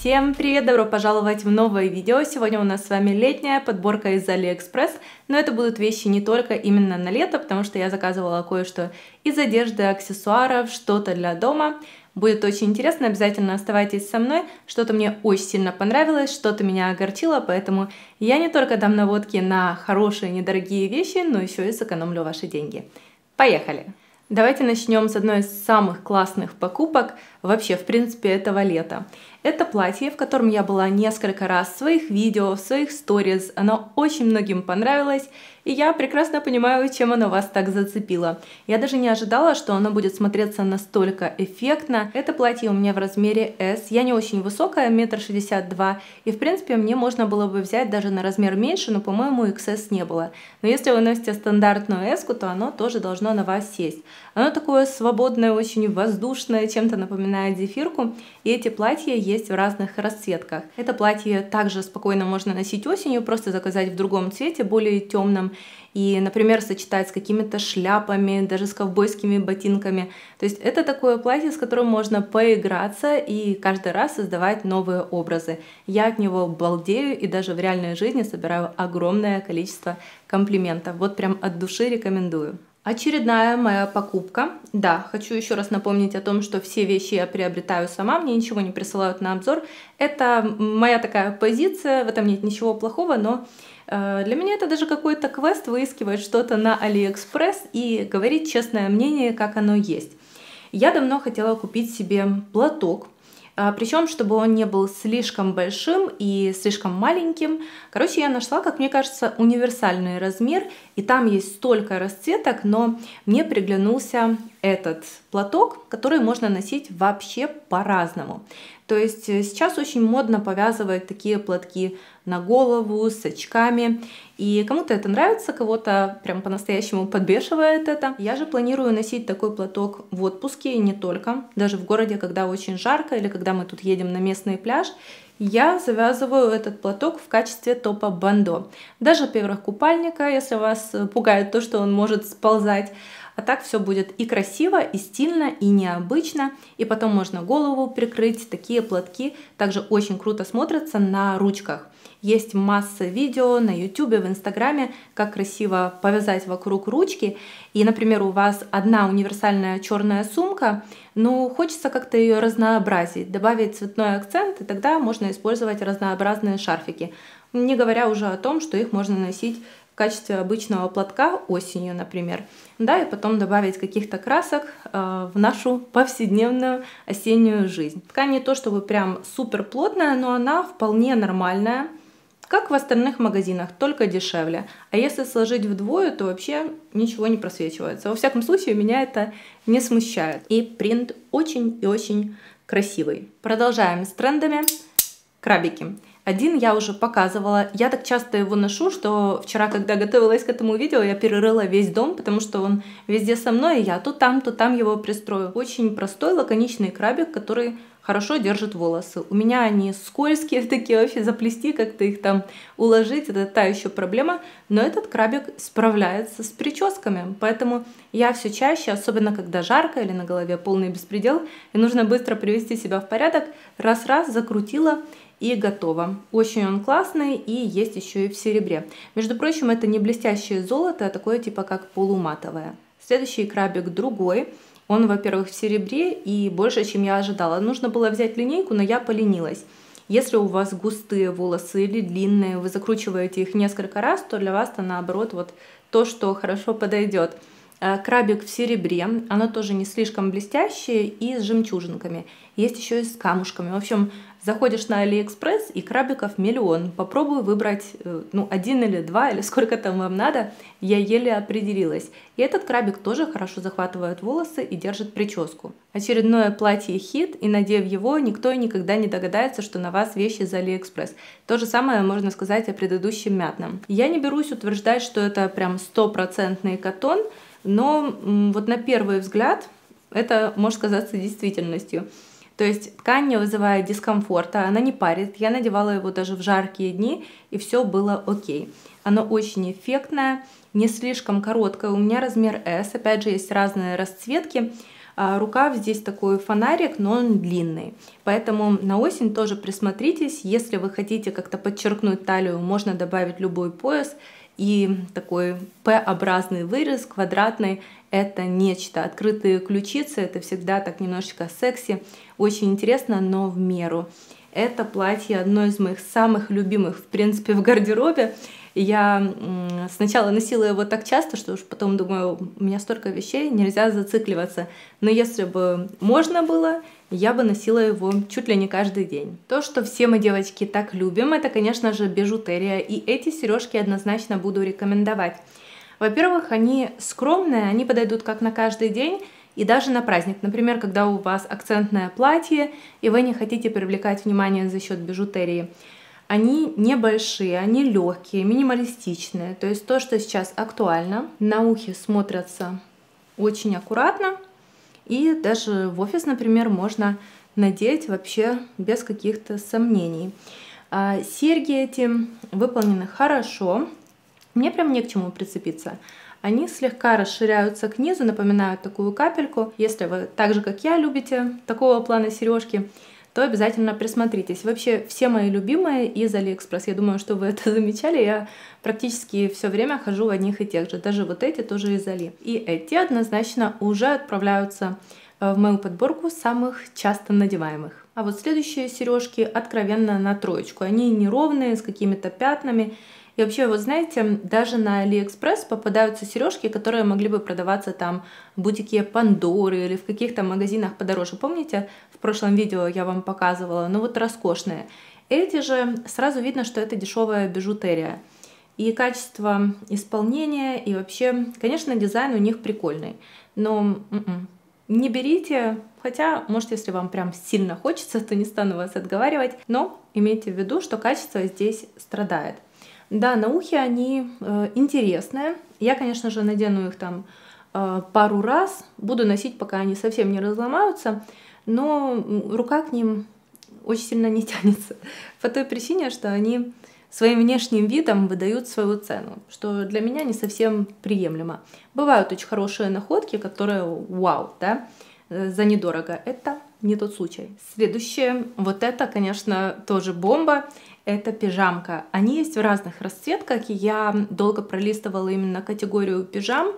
Всем привет! Добро пожаловать в новое видео. Сегодня у нас с вами летняя подборка из AliExpress, но это будут вещи не только именно на лето, потому что я заказывала кое-что из одежды, аксессуаров, что-то для дома. Будет очень интересно, обязательно оставайтесь со мной. Что-то мне очень сильно понравилось, что-то меня огорчило, поэтому я не только дам наводки на хорошие, недорогие вещи, но еще и сэкономлю ваши деньги. Поехали! Давайте начнем с одной из самых классных покупок вообще, в принципе, этого лета. Это платье, в котором я была несколько раз в своих видео, в своих сториз. Оно очень многим понравилось, и я прекрасно понимаю, чем оно вас так зацепило. Я даже не ожидала, что оно будет смотреться настолько эффектно. Это платье у меня в размере S. Я не очень высокая, 1,62 м, и, в принципе, мне можно было бы взять даже на размер меньше, но, по-моему, XS не было. Но если вы носите стандартную S-ку, то оно тоже должно на вас сесть. Оно такое свободное, очень воздушное, чем-то напоминает зефирку, и эти платья есть в разных расцветках. Это платье также спокойно можно носить осенью, просто заказать в другом цвете, более темном, и, например, сочетать с какими-то шляпами, даже с ковбойскими ботинками. То есть это такое платье, с которым можно поиграться и каждый раз создавать новые образы. Я от него балдею и даже в реальной жизни собираю огромное количество комплиментов. Вот прям от души рекомендую. Очередная моя покупка. Да, хочу еще раз напомнить о том, что все вещи я приобретаю сама, мне ничего не присылают на обзор. Это моя такая позиция, в этом нет ничего плохого, но для меня это даже какой-то квест выискивать что-то на AliExpress и говорить честное мнение, как оно есть. Я давно хотела купить себе платок. Причем, чтобы он не был слишком большим и слишком маленьким. Короче, я нашла, как мне кажется, универсальный размер. И там есть столько расцветок, но мне приглянулся этот платок, который можно носить вообще по-разному. То есть сейчас очень модно повязывать такие платки на голову, с очками. И кому-то это нравится, кого-то прям по-настоящему подбешивает это. Я же планирую носить такой платок в отпуске, и не только. Даже в городе, когда очень жарко, или когда мы тут едем на местный пляж, я завязываю этот платок в качестве топа бандо. Даже поверх купальника, если вас пугает то, что он может сползать. А так все будет и красиво, и стильно, и необычно. И потом можно голову прикрыть. Такие платки также очень круто смотрятся на ручках. Есть масса видео на YouTube, в Инстаграме, как красиво повязать вокруг ручки. И, например, у вас одна универсальная черная сумка, но хочется как-то ее разнообразить, добавить цветной акцент, и тогда можно использовать разнообразные шарфики. Не говоря уже о том, что их можно носить в качестве обычного платка осенью, например. Да, и потом добавить каких-то красок в нашу повседневную осеннюю жизнь. Ткань не то чтобы прям супер плотная, но она вполне нормальная, как в остальных магазинах, только дешевле. А если сложить вдвое, то вообще ничего не просвечивается. Во всяком случае, меня это не смущает. И принт очень и очень красивый. Продолжаем с трендами. Крабики. Один я уже показывала. Я так часто его ношу, что вчера, когда готовилась к этому видео, я перерыла весь дом, потому что он везде со мной, и я то там его пристрою. Очень простой, лаконичный крабик, который хорошо держит волосы. У меня они скользкие такие, вообще заплести, как-то их там уложить, это та еще проблема. Но этот крабик справляется с прическами, поэтому я все чаще, особенно когда жарко или на голове полный беспредел, и нужно быстро привести себя в порядок, раз-раз закрутила и готово. Очень он классный и есть еще и в серебре. Между прочим, это не блестящее золото, а такое типа как полуматовое. Следующий крабик другой. Он, во-первых, в серебре и больше, чем я ожидала. Нужно было взять линейку, но я поленилась. Если у вас густые волосы или длинные, вы закручиваете их несколько раз, то для вас-то наоборот вот то, что хорошо подойдет. Крабик в серебре, оно тоже не слишком блестящее и с жемчужинками. Есть еще и с камушками. В общем, заходишь на AliExpress и крабиков миллион. Попробую выбрать, ну, один или два, или сколько там вам надо. Я еле определилась. И этот крабик тоже хорошо захватывает волосы и держит прическу. Очередное платье хит, и надев его, никто никогда не догадается, что на вас вещи из AliExpress. То же самое можно сказать о предыдущем мятном. Я не берусь утверждать, что это прям стопроцентный катон, но вот на первый взгляд это может казаться действительностью. То есть ткань не вызывает дискомфорта, она не парит. Я надевала его даже в жаркие дни, и все было окей. Оно очень эффектное, не слишком короткое. У меня размер S, опять же, есть разные расцветки. Рукав здесь такой фонарик, но он длинный. Поэтому на осень тоже присмотритесь. Если вы хотите как-то подчеркнуть талию, можно добавить любой пояс. И такой П-образный вырез, квадратный, это нечто. Открытые ключицы, это всегда так немножечко секси. Очень интересно, но в меру. Это платье одно из моих самых любимых, в принципе, в гардеробе. Я сначала носила его так часто, что уж потом думаю, у меня столько вещей, нельзя зацикливаться. Но если бы можно было, я бы носила его чуть ли не каждый день. То, что все мы, девочки, так любим, это, конечно же, бижутерия. И эти сережки однозначно буду рекомендовать. Во-первых, они скромные, они подойдут как на каждый день. И даже на праздник, например, когда у вас акцентное платье, и вы не хотите привлекать внимание за счет бижутерии. Они небольшие, они легкие, минималистичные. То есть то, что сейчас актуально. На ухе смотрятся очень аккуратно. И даже в офис, например, можно надеть вообще без каких-то сомнений. Серьги эти выполнены хорошо. Мне прям не к чему прицепиться. Они слегка расширяются к низу, напоминают такую капельку. Если вы так же, как я, любите такого плана сережки, то обязательно присмотритесь. Вообще, все мои любимые из AliExpress, я думаю, что вы это замечали, я практически все время хожу в одних и тех же. Даже вот эти тоже из Али. И эти однозначно уже отправляются в мою подборку самых часто надеваемых. А вот следующие сережки откровенно на троечку. Они неровные, с какими-то пятнами. И вообще, вот знаете, даже на AliExpress попадаются сережки, которые могли бы продаваться там в бутике Пандоры или в каких-то магазинах подороже. Помните, в прошлом видео я вам показывала, ну вот роскошные. Эти же сразу видно, что это дешевая бижутерия. И качество исполнения, и вообще, конечно, дизайн у них прикольный. Но не берите, хотя, может, если вам прям сильно хочется, то не стану вас отговаривать. Но имейте в виду, что качество здесь страдает. Да, на ухе они интересные. Я, конечно же, надену их там пару раз. Буду носить, пока они совсем не разломаются. Но рука к ним очень сильно не тянется. По той причине, что они своим внешним видом выдают свою цену. Что для меня не совсем приемлемо. Бывают очень хорошие находки, которые вау, да, за недорого. Это не тот случай. Следующее, вот это, конечно, тоже бомба. Это пижамка. Они есть в разных расцветках. Я долго пролистывала именно категорию пижам.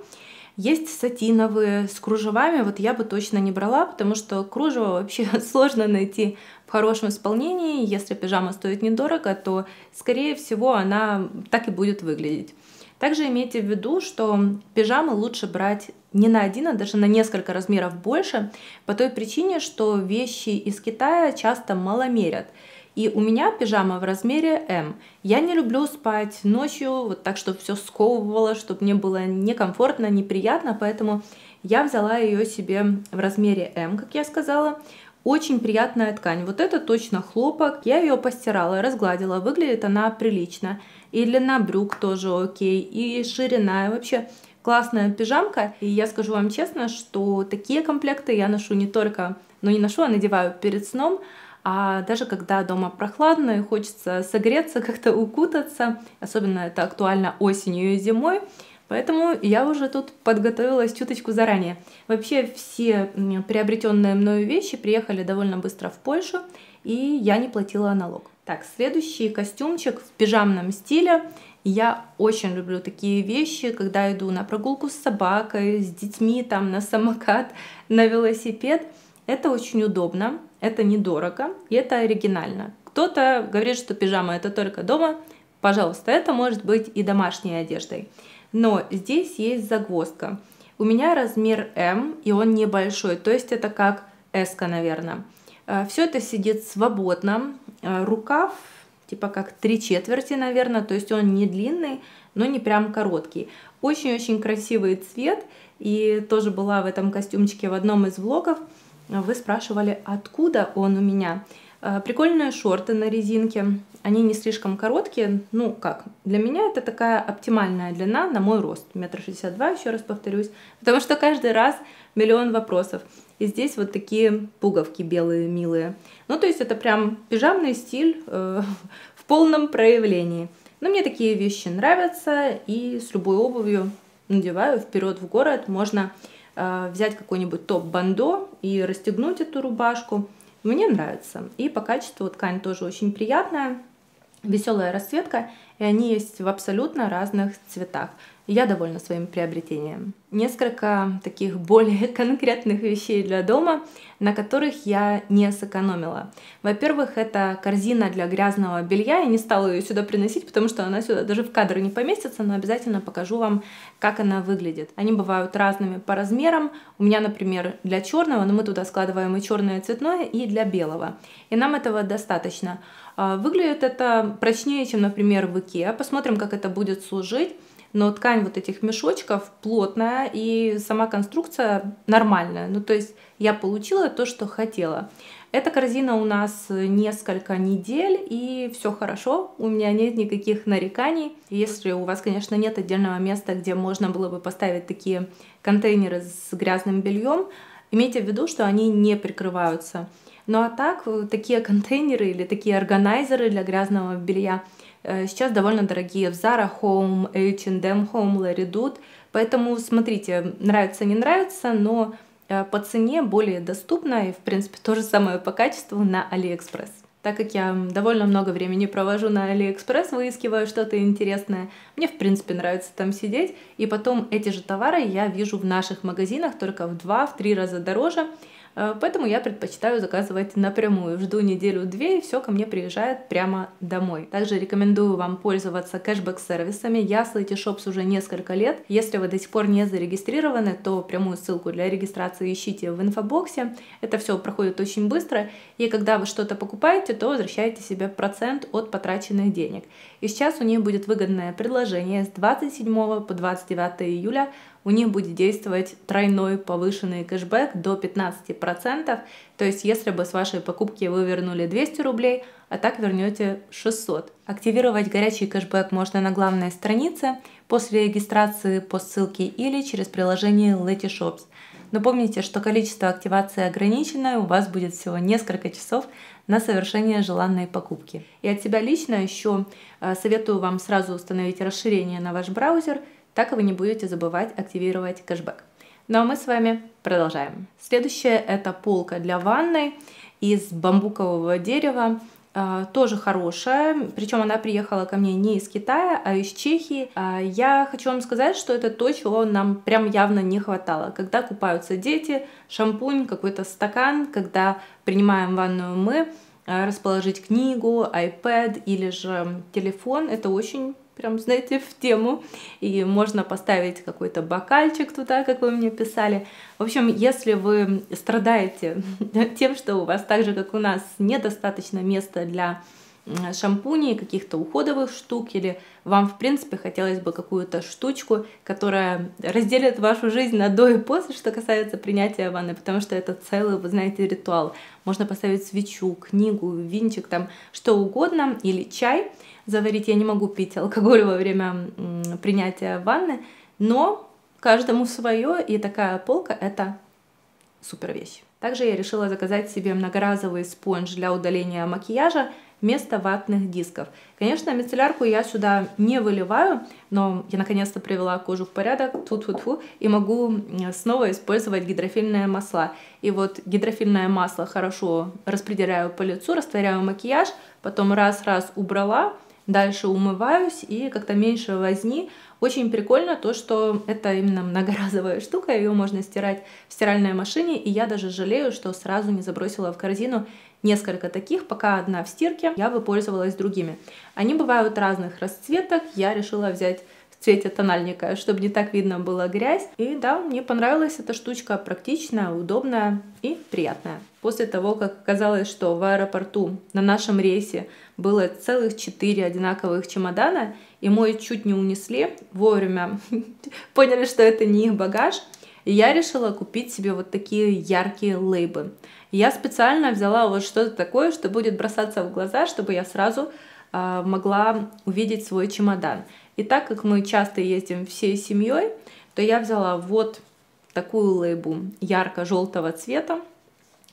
Есть сатиновые с кружевами. Вот я бы точно не брала, потому что кружево вообще сложно найти в хорошем исполнении. Если пижама стоит недорого, то, скорее всего, она так и будет выглядеть. Также имейте в виду, что пижамы лучше брать не на один, а даже на несколько размеров больше, по той причине, что вещи из Китая часто маломерят. И у меня пижама в размере М. Я не люблю спать ночью, вот так, чтобы все сковывало, чтобы мне было некомфортно, неприятно, поэтому я взяла ее себе в размере М, как я сказала. Очень приятная ткань. Вот это точно хлопок. Я ее постирала, разгладила. Выглядит она прилично. И длина брюк тоже окей. И ширина. И вообще классная пижамка. И я скажу вам честно, что такие комплекты я ношу не только... Ну, не ношу, а надеваю перед сном. А даже когда дома прохладно и хочется согреться, как-то укутаться. Особенно это актуально осенью и зимой. Поэтому я уже тут подготовилась чуточку заранее. Вообще все приобретенные мною вещи приехали довольно быстро в Польшу, и я не платила налог. Так, следующий костюмчик в пижамном стиле. Я очень люблю такие вещи, когда иду на прогулку с собакой, с детьми, там, на самокат, на велосипед. Это очень удобно, это недорого и это оригинально. Кто-то говорит, что пижама это только дома. Пожалуйста, это может быть и домашней одеждой. Но здесь есть загвоздка. У меня размер М, и он небольшой, то есть это как S-ка, наверное. Все это сидит свободно. Рукав типа как 3/4, наверное, то есть он не длинный, но не прям короткий. Очень-очень красивый цвет, и тоже была в этом костюмчике в одном из влогов. Вы спрашивали, откуда он у меня. Прикольные шорты на резинке, они не слишком короткие, ну как, для меня это такая оптимальная длина на мой рост, 1,62 м, еще раз повторюсь, потому что каждый раз миллион вопросов. И здесь вот такие пуговки белые, милые. Ну то есть это прям пижамный стиль в полном проявлении. Но мне такие вещи нравятся, и с любой обувью надеваю вперед в город, можно взять какой-нибудь топ-бандо и расстегнуть эту рубашку. Мне нравится. И по качеству ткань тоже очень приятная, веселая расцветка, и они есть в абсолютно разных цветах. Я довольна своим приобретением. Несколько таких более конкретных вещей для дома, на которых я не сэкономила. Во-первых, это корзина для грязного белья. Я не стала ее сюда приносить, потому что она сюда даже в кадр не поместится, но обязательно покажу вам, как она выглядит. Они бывают разными по размерам. У меня, например, для черного, но мы туда складываем и черное, и цветное, и для белого. И нам этого достаточно. Выглядит это прочнее, чем, например, в IKEA. Посмотрим, как это будет служить. Но ткань вот этих мешочков плотная, и сама конструкция нормальная. Ну, то есть я получила то, что хотела. Эта корзина у нас несколько недель, и все хорошо, у меня нет никаких нареканий. Если у вас, конечно, нет отдельного места, где можно было бы поставить такие контейнеры с грязным бельем, имейте в виду, что они не прикрываются. Ну а так, такие контейнеры или такие органайзеры для грязного белья сейчас довольно дорогие в Zara Home, H&M Home, Laredoute, поэтому смотрите, нравится, не нравится, но по цене более доступно, и в принципе то же самое по качеству на AliExpress. Так как я довольно много времени провожу на AliExpress, выискиваю что-то интересное, мне в принципе нравится там сидеть, и потом эти же товары я вижу в наших магазинах только в 2-3 раза дороже, поэтому я предпочитаю заказывать напрямую, жду неделю-две, и все ко мне приезжает прямо домой. Также рекомендую вам пользоваться кэшбэк-сервисами, я с Letyshops уже несколько лет, если вы до сих пор не зарегистрированы, то прямую ссылку для регистрации ищите в инфобоксе, это все проходит очень быстро, и когда вы что-то покупаете, то возвращаете себе процент от потраченных денег. И сейчас у них будет выгодное предложение с 27 по 29 июля, у них будет действовать тройной повышенный кэшбэк до 15%, то есть если бы с вашей покупки вы вернули 200 рублей, а так вернете 600. Активировать горячий кэшбэк можно на главной странице, после регистрации по ссылке или через приложение Letyshops. Но помните, что количество активаций ограничено, и у вас будет всего несколько часов на совершение желанной покупки. И от себя лично еще советую вам сразу установить расширение на ваш браузер, так вы не будете забывать активировать кэшбэк. Ну а мы с вами продолжаем. Следующее это полка для ванной из бамбукового дерева. Тоже хорошая, причем она приехала ко мне не из Китая, а из Чехии. Я хочу вам сказать, что это то, чего нам прям явно не хватало. Когда купаются дети, шампунь, какой-то стакан, когда принимаем ванную мы, расположить книгу, iPad или же телефон, это очень прям, знаете, в тему, и можно поставить какой-то бокальчик туда, как вы мне писали. В общем, если вы страдаете тем, что у вас так же, как у нас, недостаточно места для шампуней, каких-то уходовых штук, или вам, в принципе, хотелось бы какую-то штучку, которая разделит вашу жизнь на до и после, что касается принятия ванны, потому что это целый, вы знаете, ритуал. Можно поставить свечу, книгу, винчик, там что угодно, или чай заварить. Я не могу пить алкоголь во время принятия ванны, но каждому свое, и такая полка — это супер вещь. Также я решила заказать себе многоразовый спонж для удаления макияжа вместо ватных дисков. Конечно, мицеллярку я сюда не выливаю, но я наконец-то привела кожу в порядок, тьфу-тьфу-тьфу, и могу снова использовать гидрофильное масло. И вот гидрофильное масло хорошо распределяю по лицу, растворяю макияж, потом раз-раз убрала, дальше умываюсь и как-то меньше возни. Очень прикольно то, что это именно многоразовая штука, ее можно стирать в стиральной машине, и я даже жалею, что сразу не забросила в корзину несколько таких, пока одна в стирке, я бы пользовалась другими. Они бывают разных расцветок, я решила взять в цвете тональника, чтобы не так видно была грязь. И да, мне понравилась эта штучка, практичная, удобная и приятная. После того, как оказалось, что в аэропорту на нашем рейсе было целых 4 одинаковых чемодана, и мой чуть не унесли, вовремя поняли, что это не их багаж, я решила купить себе вот такие яркие лейбы. Я специально взяла вот что-то такое, что будет бросаться в глаза, чтобы я сразу могла увидеть свой чемодан. И так как мы часто ездим всей семьей, то я взяла вот такую лейбу ярко-желтого цвета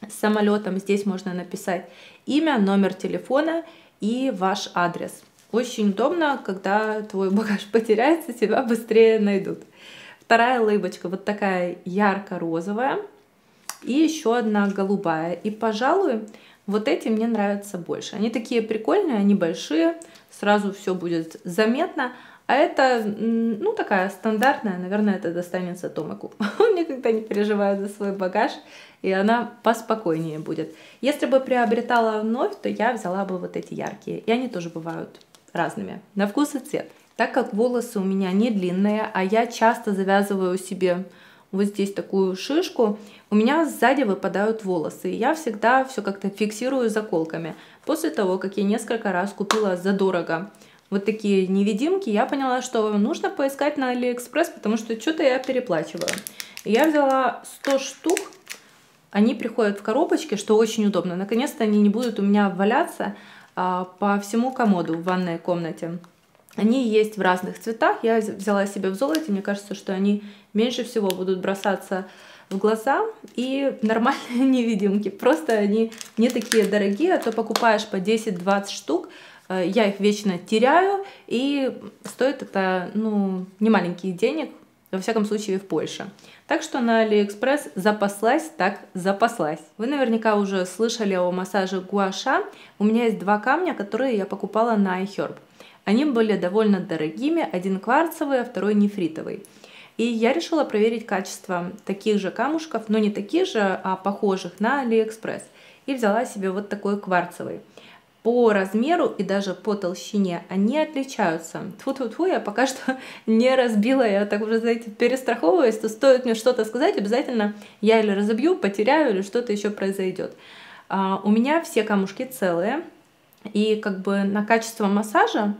с самолетом. Здесь можно написать имя, номер телефона и ваш адрес. Очень удобно, когда твой багаж потеряется, тебя быстрее найдут. Вторая лейбочка вот такая ярко-розовая. И еще одна голубая. И, пожалуй, вот эти мне нравятся больше. Они такие прикольные, они большие. Сразу все будет заметно. А это, ну, такая стандартная. Наверное, это достанется Томику. Он никогда не переживает за свой багаж. И она поспокойнее будет. Если бы приобретала вновь, то я взяла бы вот эти яркие. И они тоже бывают разными. На вкус и цвет. Так как волосы у меня не длинные, а я часто завязываю себе вот здесь такую шишку, у меня сзади выпадают волосы. И я всегда все как-то фиксирую заколками. После того, как я несколько раз купила задорого вот такие невидимки, я поняла, что нужно поискать на AliExpress, потому что что-то я переплачиваю. Я взяла 100 штук. Они приходят в коробочке, что очень удобно. Наконец-то они не будут у меня валяться по всему комоду в ванной комнате. Они есть в разных цветах. Я взяла себе в золоте. Мне кажется, что они меньше всего будут бросаться в глаза. И нормальные невидимки. Просто они не такие дорогие. А то покупаешь по 10-20 штук. Я их вечно теряю. И стоит это, ну, не маленьких денег. Во всяком случае, в Польше. Так что на AliExpress запаслась, так запаслась. Вы наверняка уже слышали о массаже гуаша. У меня есть два камня, которые я покупала на iHerb. Они были довольно дорогими. Один кварцевый, а второй нефритовый. И я решила проверить качество таких же камушков, но не таких же, а похожих, на AliExpress. И взяла себе вот такой кварцевый. По размеру и даже по толщине они отличаются. Тьфу-тьфу-тьфу, я пока что не разбила, я так уже, знаете, перестраховываюсь, то стоит мне что-то сказать, обязательно я или разобью, потеряю, или что-то еще произойдет. У меня все камушки целые, и как бы на качество массажа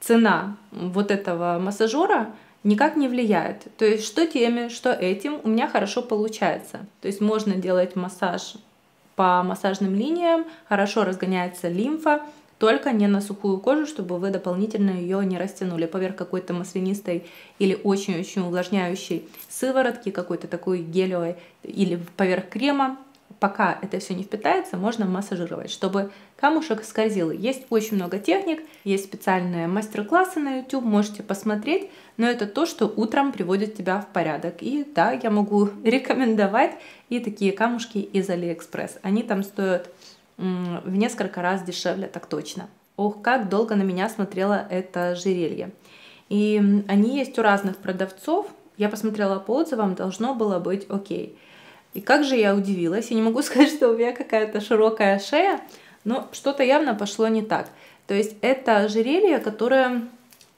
цена вот этого массажера никак не влияет. То есть что теми, что этим у меня хорошо получается. То есть можно делать массаж по массажным линиям, хорошо разгоняется лимфа, только не на сухую кожу, чтобы вы дополнительно ее не растянули поверх какой-то маслянистой или очень-очень увлажняющей сыворотки, какой-то такой гелевой, или поверх крема. Пока это все не впитается, можно массажировать, чтобы камушек скользил. Есть очень много техник, есть специальные мастер-классы на YouTube, можете посмотреть, но это то, что утром приводит тебя в порядок. И да, я могу рекомендовать и такие камушки из AliExpress. Они там стоят в несколько раз дешевле, так точно. Ох, как долго на меня смотрело это жерелье. И они есть у разных продавцов. Я посмотрела по отзывам, должно было быть окей. И как же я удивилась, я не могу сказать, что у меня какая-то широкая шея, но что-то явно пошло не так. То есть это ожерелье, которое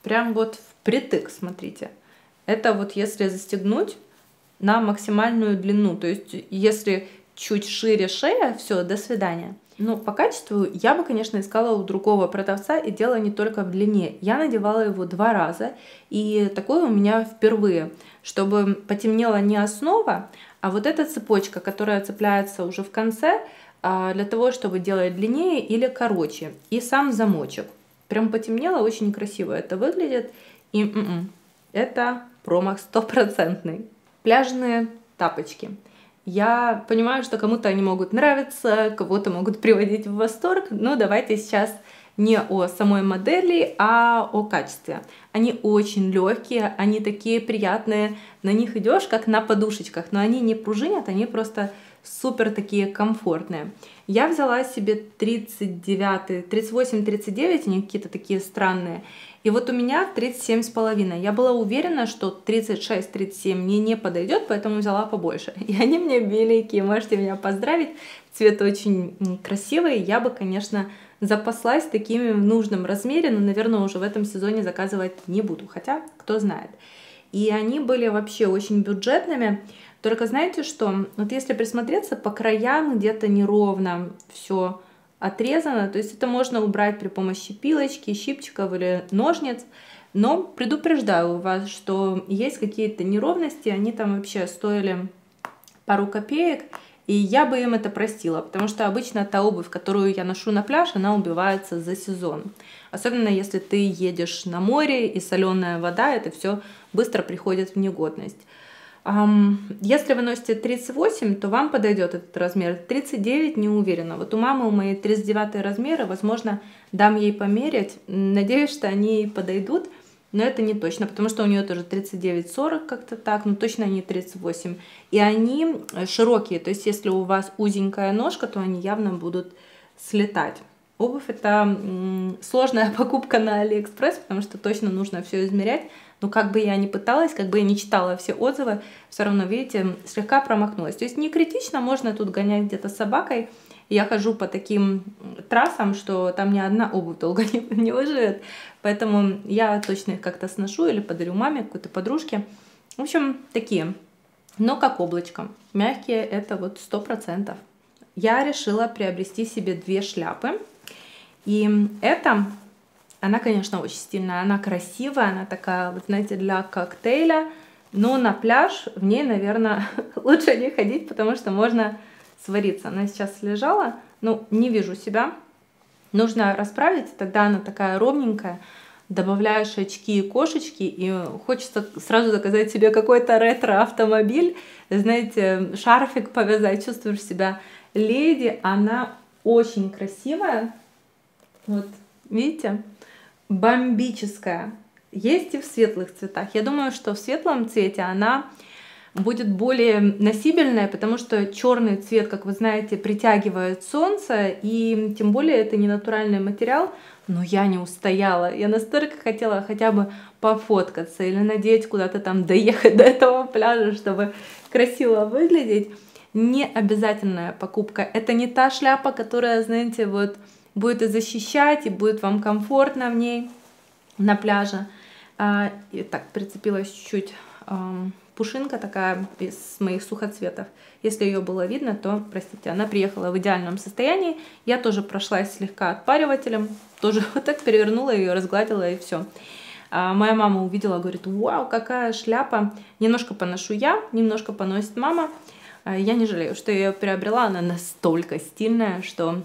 прям вот впритык, смотрите. Это вот если застегнуть на максимальную длину, то есть если чуть шире шея, все, до свидания. Но по качеству я бы, конечно, искала у другого продавца, и дело не только в длине. Я надевала его два раза, и такое у меня впервые, чтобы потемнела не основа, а вот эта цепочка, которая цепляется уже в конце, для того, чтобы делать длиннее или короче. И сам замочек. Прям потемнело, очень красиво это выглядит. И это промах стопроцентный. Пляжные тапочки. Я понимаю, что кому-то они могут нравиться, кого-то могут приводить в восторг. Но давайте сейчас не о самой модели, а о качестве. Они очень легкие, они такие приятные. На них идешь как на подушечках, но они не пружинят, они просто супер такие комфортные. Я взяла себе 39, 38, 39, они какие-то такие странные. И вот у меня 37,5. Я была уверена, что 36, 37 мне не подойдет, поэтому взяла побольше. И они мне великие, можете меня поздравить. Цвет очень красивый, я бы, конечно, запаслась такими в нужном размере, но, наверное, уже в этом сезоне заказывать не буду, хотя кто знает. И они были вообще очень бюджетными, только знаете что, вот если присмотреться, по краям где-то неровно все отрезано, то есть это можно убрать при помощи пилочки, щипчиков или ножниц, но предупреждаю вас, что есть какие-то неровности, они там вообще стоили пару копеек, и я бы им это простила, потому что обычно та обувь, которую я ношу на пляж, она убивается за сезон. Особенно если ты едешь на море, и соленая вода, это все быстро приходит в негодность. Если вы носите 38, то вам подойдет этот размер. 39 не уверена. Вот у мамы у моей 39 размеры, возможно, дам ей померять. Надеюсь, что они подойдут. но это не точно, потому что у нее тоже 39-40 как-то так, но точно не 38. И они широкие, то есть если у вас узенькая ножка, то они явно будут слетать. Обувь — это сложная покупка на AliExpress, потому что точно нужно все измерять. Но как бы я ни пыталась, как бы я ни читала все отзывы, все равно, видите, слегка промахнулась. То есть не критично, можно тут гонять где-то с собакой. Я хожу по таким трассам, что там ни одна обувь долго не выживет. Поэтому я точно их как-то сношу или подарю маме, какой-то подружке. В общем, такие. Но как облачко. Мягкие — это вот 100%. Я решила приобрести себе две шляпы. И эта, она, конечно, очень стильная, она красивая, она такая, вот знаете, для коктейля. Но на пляж в ней, наверное, лучше не ходить, потому что можно свариться. Она сейчас лежала, но не вижу себя. Нужно расправить, тогда она такая ровненькая. Добавляешь очки и кошечки, и хочется сразу заказать себе какой-то ретро-автомобиль. Знаете, шарфик повязать, чувствуешь себя леди. Она очень красивая. Вот, видите, бомбическая. Есть и в светлых цветах. Я думаю, что в светлом цвете она будет более носибельная, потому что черный цвет, как вы знаете, притягивает солнце, и тем более это не натуральный материал. Но я не устояла. Я настолько хотела хотя бы пофоткаться или надеть куда-то там, доехать до этого пляжа, чтобы красиво выглядеть. Не обязательная покупка. Это не та шляпа, которая, знаете, вот будет и защищать, и будет вам комфортно в ней на пляже. И так, прицепилась чуть-чуть пушинка такая из моих сухоцветов. Если ее было видно, то, простите, она приехала в идеальном состоянии. Я тоже прошлась слегка отпаривателем, тоже вот так перевернула ее, разгладила, и все. Моя мама увидела, говорит: вау, какая шляпа. Немножко поношу я, немножко поносит мама. Я не жалею, что я ее приобрела, она настолько стильная, что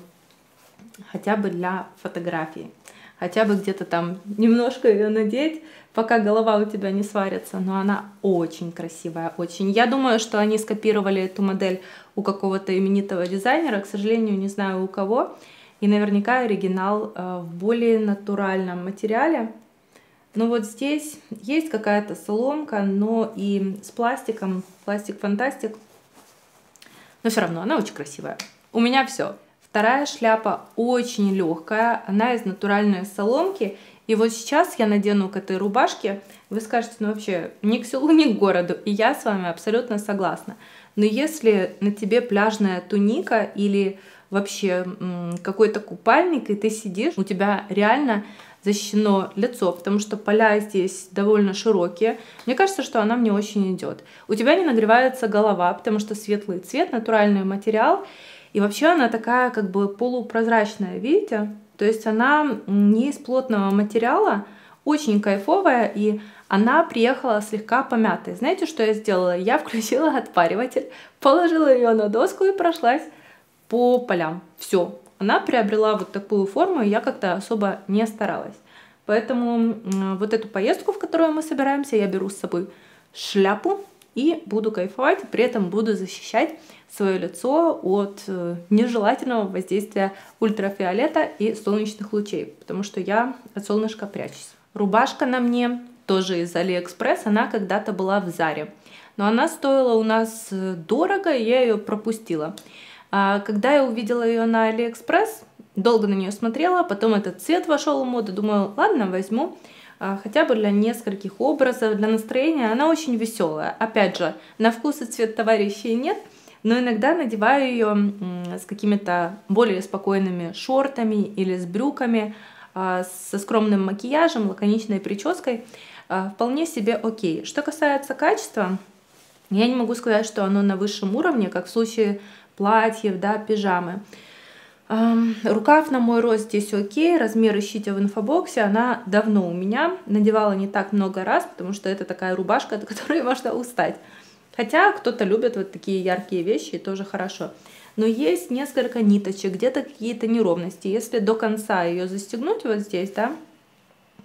хотя бы для фотографий. Хотя бы где-то там немножко ее надеть, пока голова у тебя не сварится. Но она очень красивая, очень. Я думаю, что они скопировали эту модель у какого-то именитого дизайнера. К сожалению, не знаю у кого. И наверняка оригинал в более натуральном материале. Но вот здесь есть какая-то соломка, но и с пластиком. Пластик-фантастик. Но все равно она очень красивая. У меня все. Вторая шляпа очень легкая, она из натуральной соломки. И вот сейчас я надену к этой рубашке, вы скажете: ну вообще ни к селу, ни к городу. И я с вами абсолютно согласна. Но если на тебе пляжная туника или вообще какой-то купальник, и ты сидишь, у тебя реально защищено лицо, потому что поля здесь довольно широкие. Мне кажется, что она мне очень идет. У тебя не нагревается голова, потому что светлый цвет, натуральный материал. И вообще она такая как бы полупрозрачная, видите? То есть она не из плотного материала, очень кайфовая, и она приехала слегка помятой. Знаете, что я сделала? Я включила отпариватель, положила ее на доску и прошлась по полям. Все, она приобрела вот такую форму, и я как-то особо не старалась. Поэтому вот эту поездку, в которую мы собираемся, я беру с собой шляпу. И буду кайфовать, и при этом буду защищать свое лицо от нежелательного воздействия ультрафиолета и солнечных лучей, потому что я от солнышка прячусь. Рубашка на мне тоже из AliExpress, она когда-то была в Заре, но она стоила у нас дорого, и я ее пропустила. А когда я увидела ее на AliExpress, долго на нее смотрела, потом этот цвет вошел в моду, думаю, ладно, возьму. Хотя бы для нескольких образов, для настроения. Она очень веселая. Опять же, на вкус и цвет товарищей нет, но иногда надеваю ее с какими-то более спокойными шортами или с брюками, со скромным макияжем, лаконичной прической. Вполне себе окей. Что касается качества, я не могу сказать, что оно на высшем уровне, как в случае платьев, да, пижамы. Рукав на мой рост здесь окей, размер ищите в инфобоксе, она давно у меня, надевала не так много раз, потому что это такая рубашка, от которой можно устать. Хотя кто-то любит вот такие яркие вещи, и тоже хорошо. Но есть несколько ниточек, где-то какие-то неровности. Если до конца ее застегнуть вот здесь, да,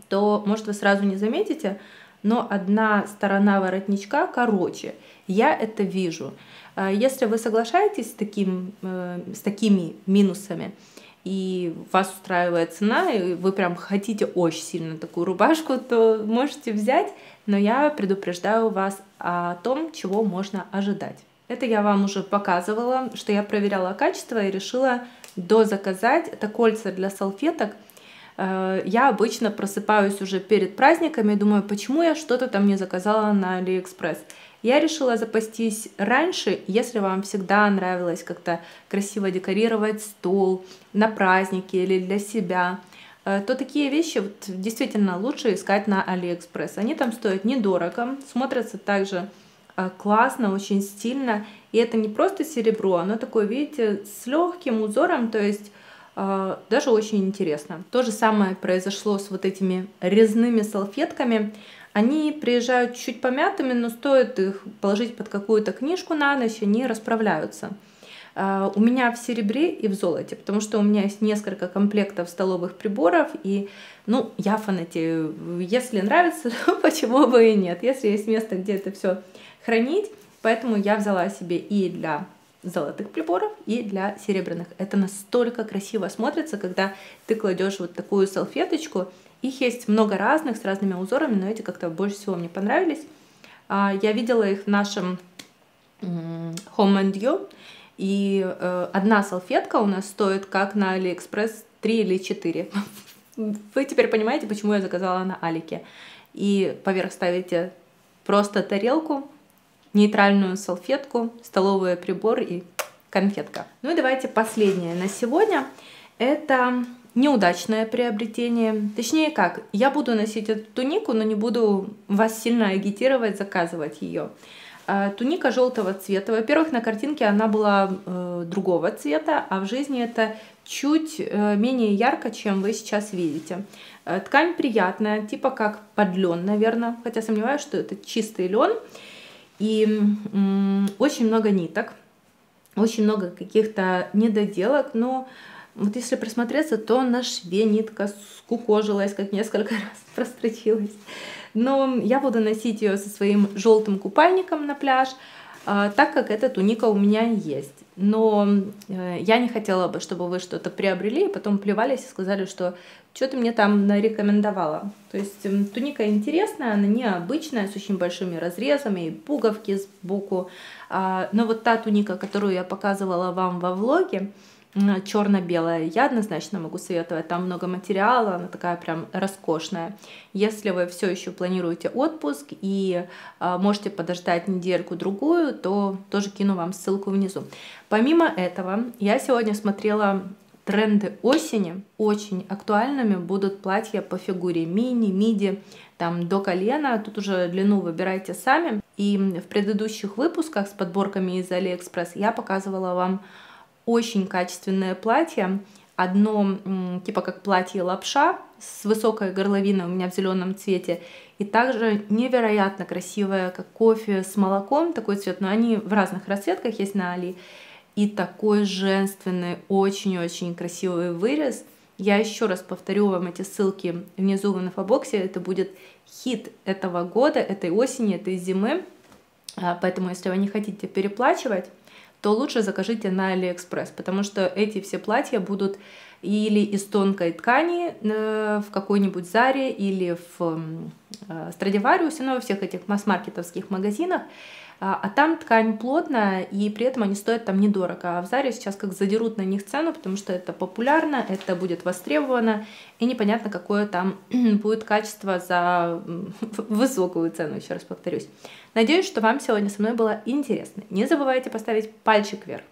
то, может, вы сразу не заметите, но одна сторона воротничка короче. Я это вижу. Если вы соглашаетесь с такими минусами, и вас устраивает цена, и вы прям хотите очень сильно такую рубашку, то можете взять, но я предупреждаю вас о том, чего можно ожидать. Это я вам уже показывала, что я проверяла качество и решила дозаказать. Это кольца для салфеток. Я обычно просыпаюсь уже перед праздниками и думаю, почему я что-то там не заказала на AliExpress. Я решила запастись раньше. Если вам всегда нравилось как-то красиво декорировать стол на празднике или для себя, то такие вещи вот действительно лучше искать на AliExpress. Они там стоят недорого, смотрятся также классно, очень стильно. И это не просто серебро, оно такое, видите, с легким узором, то есть даже очень интересно. То же самое произошло с вот этими резными салфетками. Они приезжают чуть помятыми, но стоит их положить под какую-то книжку на ночь, они расправляются. У меня в серебре и в золоте, потому что у меня есть несколько комплектов столовых приборов, и ну, я фанатею. Если нравится, то почему бы и нет, если есть место, где это все хранить. Поэтому я взяла себе и для золотых приборов, и для серебряных. Это настолько красиво смотрится, когда ты кладешь вот такую салфеточку. Их есть много разных, с разными узорами, но эти как-то больше всего мне понравились. Я видела их в нашем Home and You, и одна салфетка у нас стоит, как на AliExpress, 3 или 4. Вы теперь понимаете, почему я заказала на Алике. И поверх ставите просто тарелку, нейтральную салфетку, столовый прибор и конфетка. Ну и давайте последнее на сегодня. Это неудачное приобретение. Точнее как, я буду носить эту тунику, но не буду вас сильно агитировать заказывать ее. Туника желтого цвета. Во-первых, на картинке она была другого цвета, а в жизни это чуть менее ярко, чем вы сейчас видите. Ткань приятная, типа как под лен, наверное, хотя сомневаюсь, что это чистый лен. И очень много ниток, очень много каких-то недоделок, но вот если присмотреться, то на шве нитка скукожилась, как несколько раз прострочилась. Но я буду носить ее со своим желтым купальником на пляж, так как эта туника у меня есть. Но я не хотела бы, чтобы вы что-то приобрели, и потом плевались и сказали, что что ты мне там нарекомендовала. То есть туника интересная, она необычная, с очень большими разрезами и пуговки сбоку. Но вот та туника, которую я показывала вам во влоге, черно-белая, я однозначно могу советовать, там много материала, она такая прям роскошная. Если вы все еще планируете отпуск и можете подождать недельку-другую, то тоже кину вам ссылку внизу. Помимо этого, я сегодня смотрела тренды осени, очень актуальными будут платья по фигуре мини, миди, там до колена, тут уже длину выбирайте сами. И в предыдущих выпусках с подборками из AliExpress я показывала вам очень качественное платье, одно типа как платье лапша с высокой горловиной у меня в зеленом цвете, и также невероятно красивое, как кофе с молоком, такой цвет, но они в разных расцветках есть на Али, и такой женственный, очень-очень красивый вырез. Я еще раз повторю вам эти ссылки внизу в инфобоксе, это будет хит этого года, этой осени, этой зимы, поэтому если вы не хотите переплачивать, то лучше закажите на AliExpress, потому что эти все платья будут или из тонкой ткани в какой-нибудь Заре, или в Страдивариусе, но во всех этих масс-маркетовских магазинах, а там ткань плотная, и при этом они стоят там недорого, а в Заре сейчас как задерут на них цену, потому что это популярно, это будет востребовано, и непонятно, какое там будет качество за высокую цену, еще раз повторюсь. Надеюсь, что вам сегодня со мной было интересно. Не забывайте поставить пальчик вверх.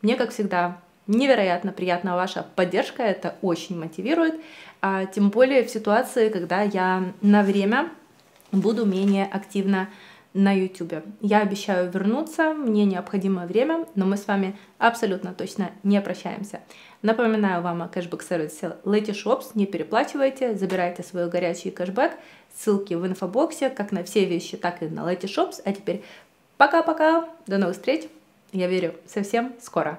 Мне, как всегда, невероятно приятна ваша поддержка, это очень мотивирует, тем более в ситуации, когда я на время буду менее активна на YouTube. Я обещаю вернуться, мне необходимо время, но мы с вами абсолютно точно не прощаемся. Напоминаю вам о кэшбэк-сервисе Letyshops, не переплачивайте, забирайте свой горячий кэшбэк, ссылки в инфобоксе, как на все вещи, так и на Letyshops. А теперь пока-пока, до новых встреч, я верю, совсем скоро.